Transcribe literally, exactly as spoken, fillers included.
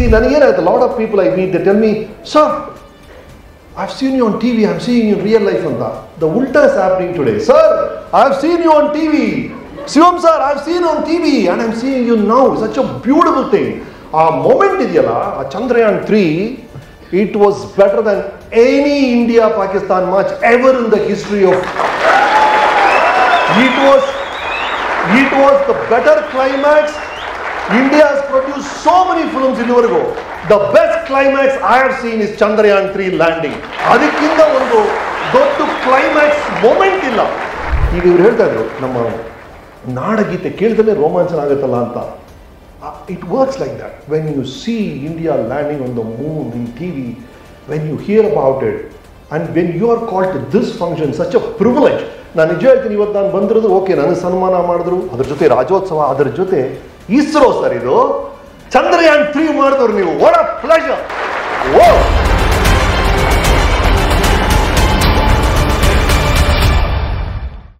See, in Naniyera, a lot of people I meet, they tell me, sir, I've seen you on T V, I'm seeing you in real life. The ulta is happening today. Sir, I've seen you on T V. Shivam sir, I've seen you on T V and I'm seeing you now. Such a beautiful thing. A moment idiyala, a Chandrayaan three, it was better than any India-Pakistan match ever in the history of... It was, it was the better climax. India has produced so many films in Urugu. The best climax I have seen is Chandrayaan three landing. Adikinda Urugu, that climax moment illa. If you heard that, it works like that. When you see India landing on the moon in T V, when you hear about it, and when you are called to this function, such a privilege. I am okay, I am ISRO, Chandrayaan three, what a pleasure! Wow!